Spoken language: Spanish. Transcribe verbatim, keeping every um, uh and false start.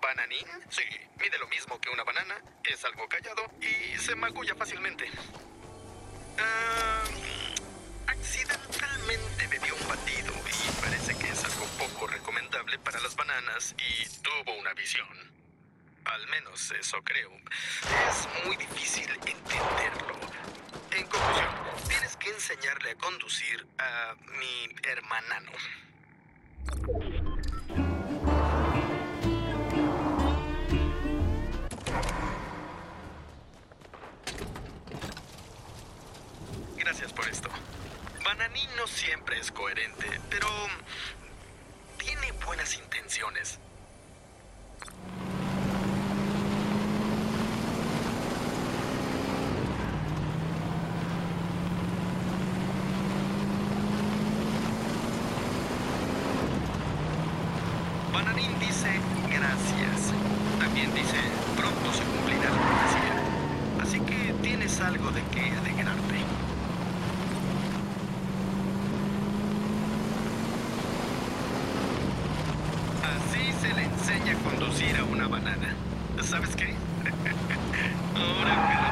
¿Bananín? Sí, mide lo mismo que una banana, es algo callado y se magulla fácilmente. Uh, accidentalmente bebió un batido y parece que es algo poco recomendable para las bananas y tuvo una visión. Al menos eso creo. Es muy difícil entenderlo. En conclusión, tienes que enseñarle a conducir a mi hermanano. Gracias por esto. Bananín no siempre es coherente, pero tiene buenas intenciones. Bananín dice gracias. También dice pronto se cumplirá la profecía. Así que tienes algo de qué alegrarte. Así se le enseña a conducir a una banana. ¿Sabes qué? Ahora que